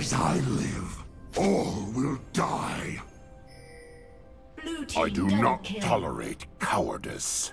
As I live, all will die. I do not tolerate cowardice.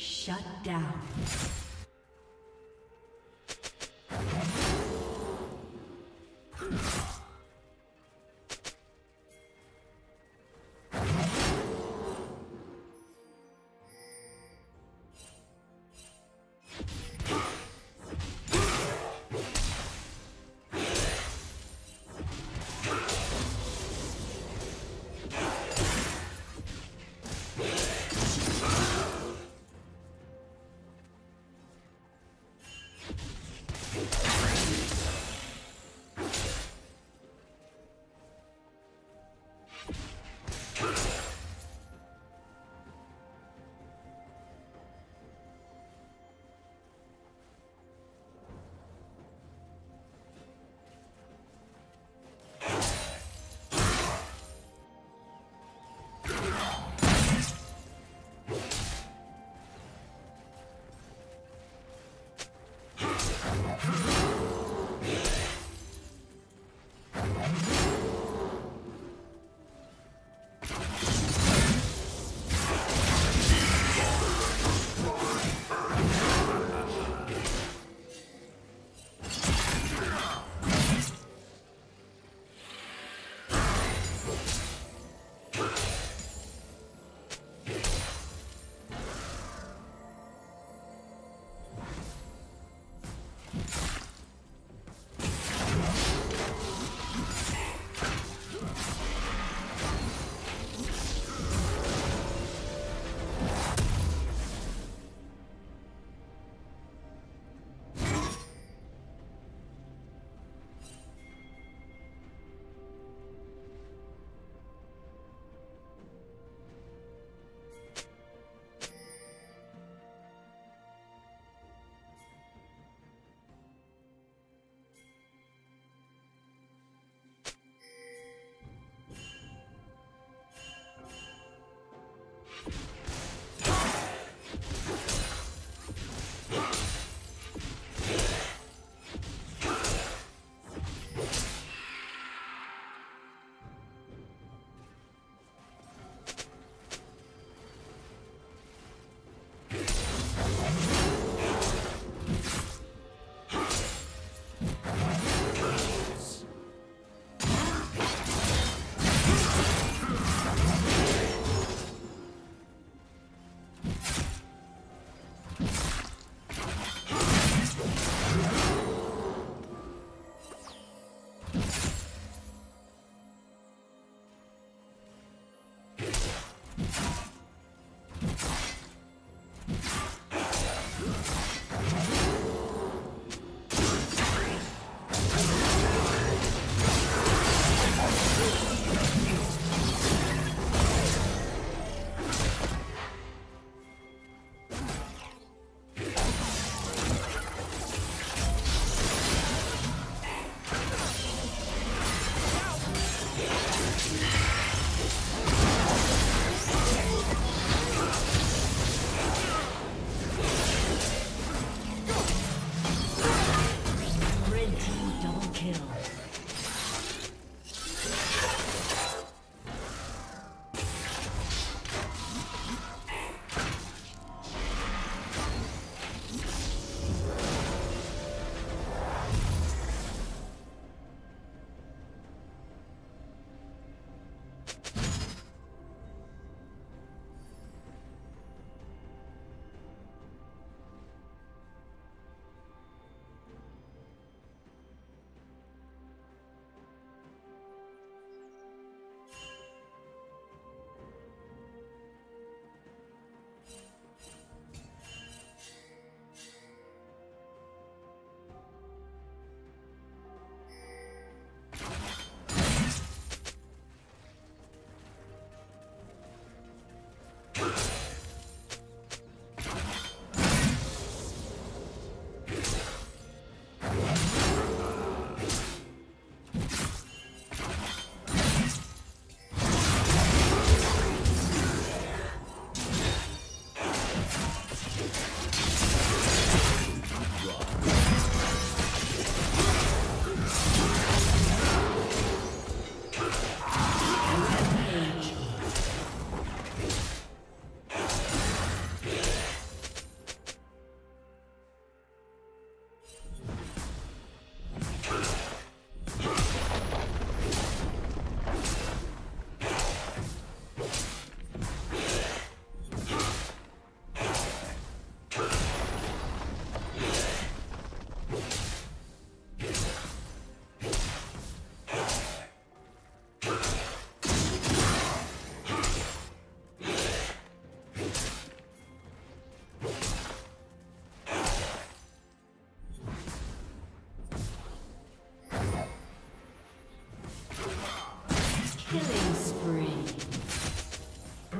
Shut down.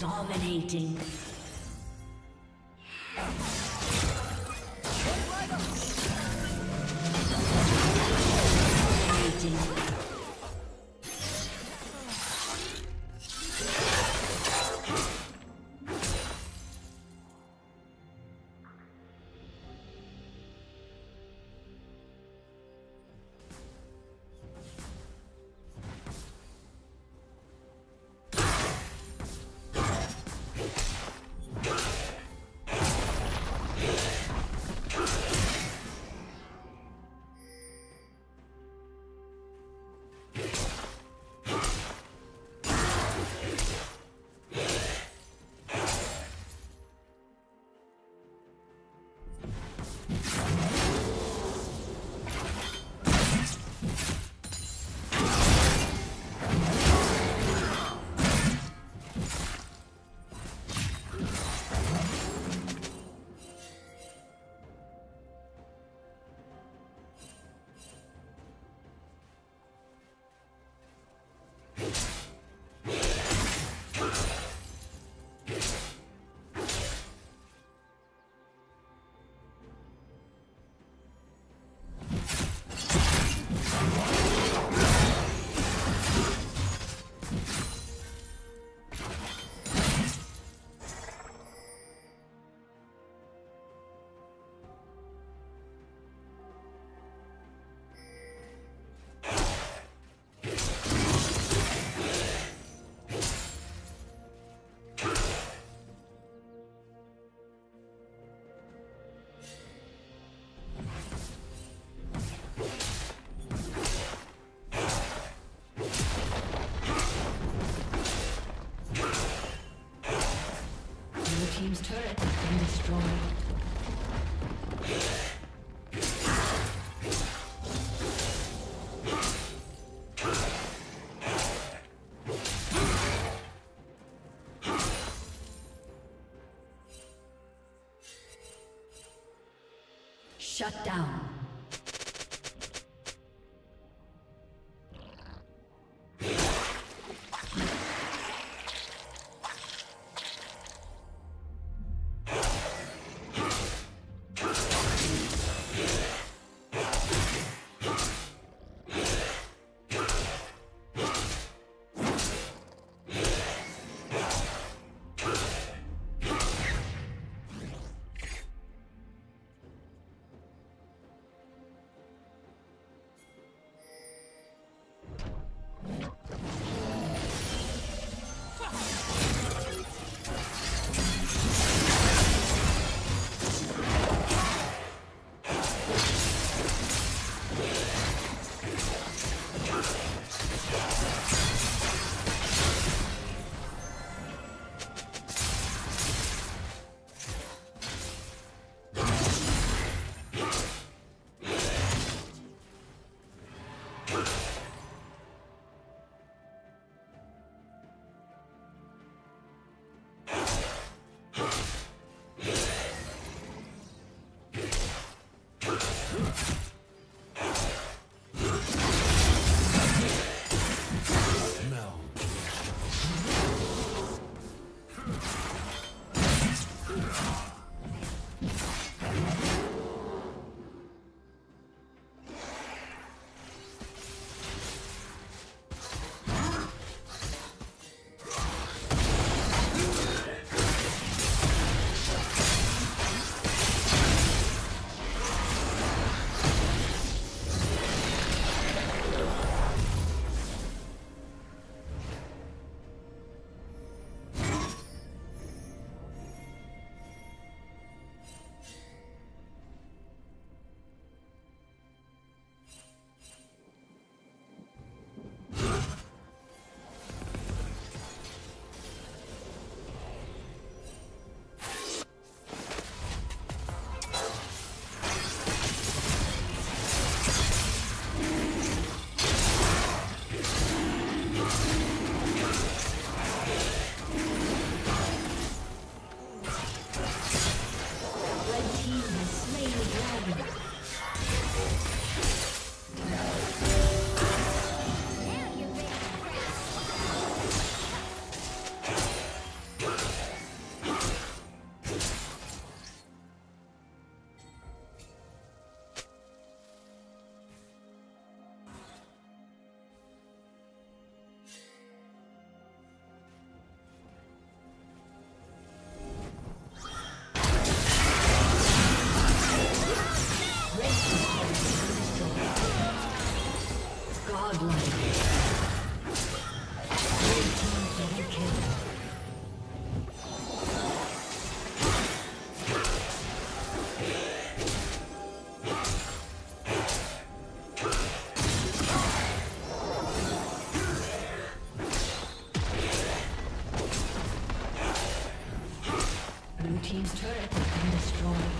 Dominating. Team's turret has been destroyed. Shut down. team's turret has been destroyed.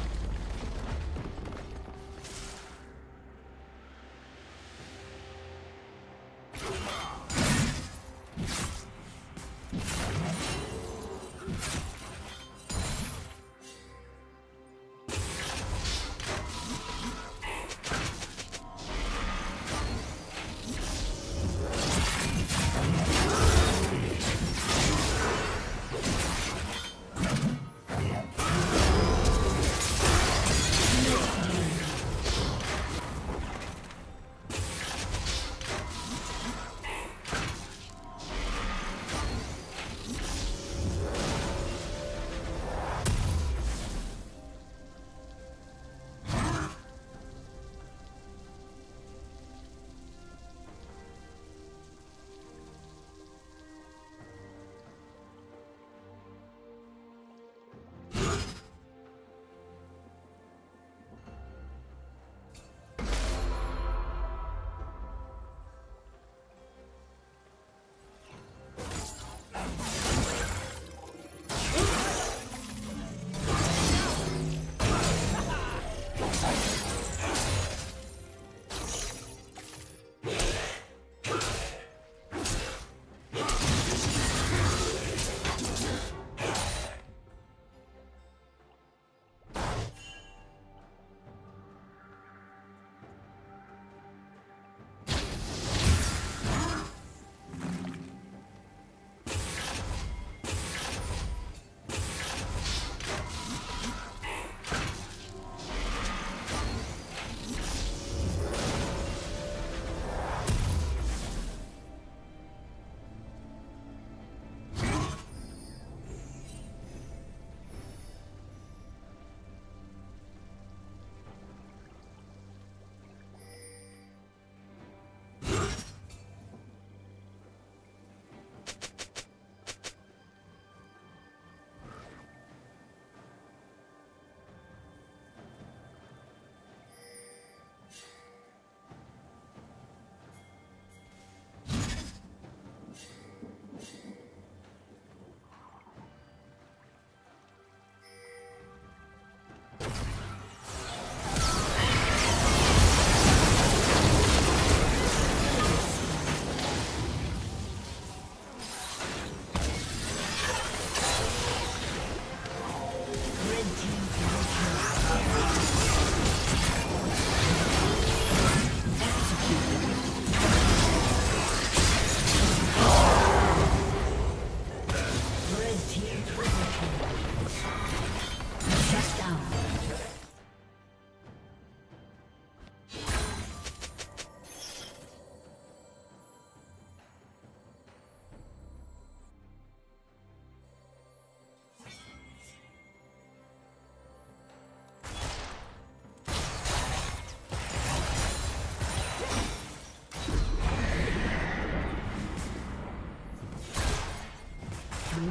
Blue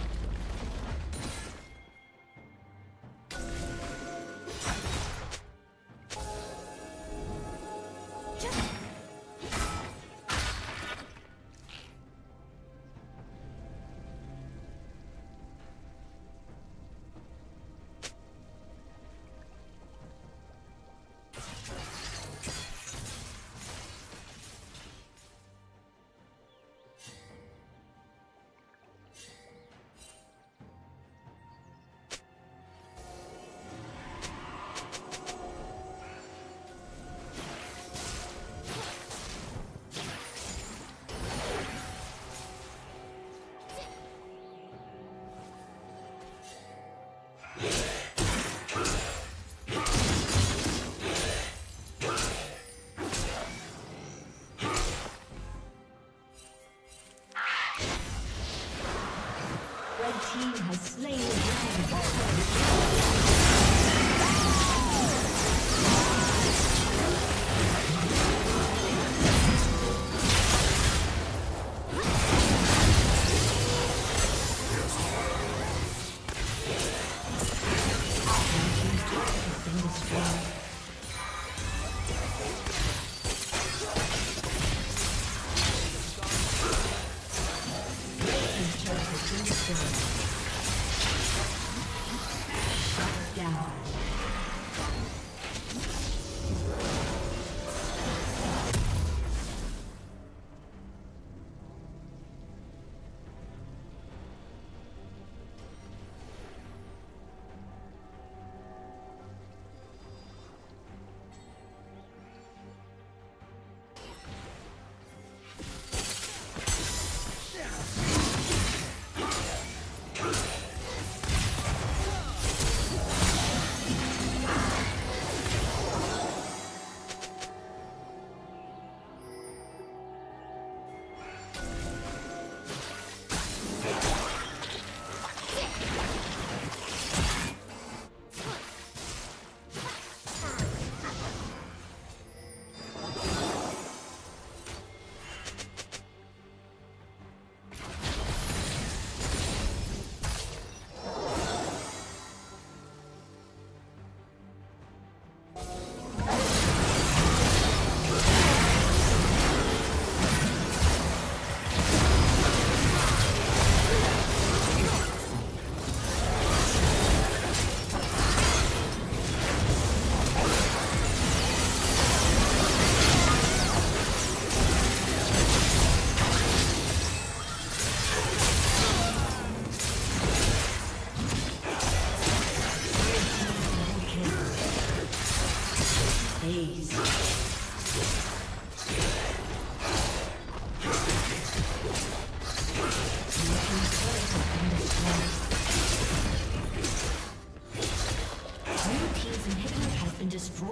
This turret has been destroyed.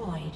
destroyed.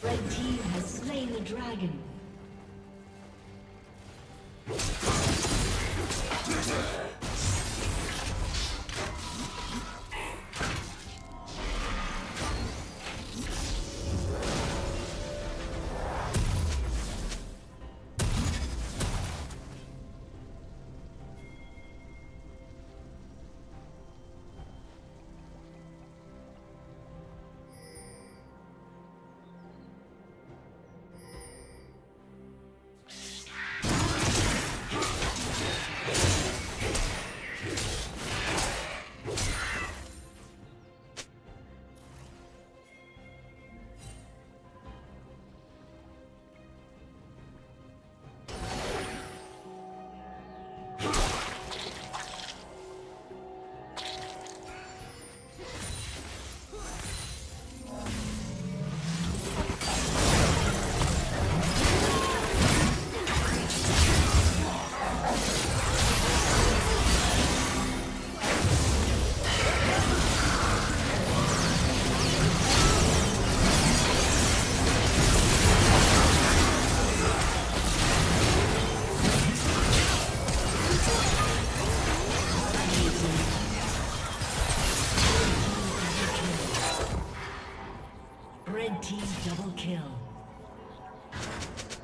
Red team has slain the dragon.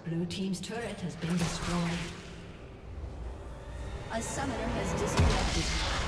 Blue team's turret has been destroyed. A summoner has disconnected.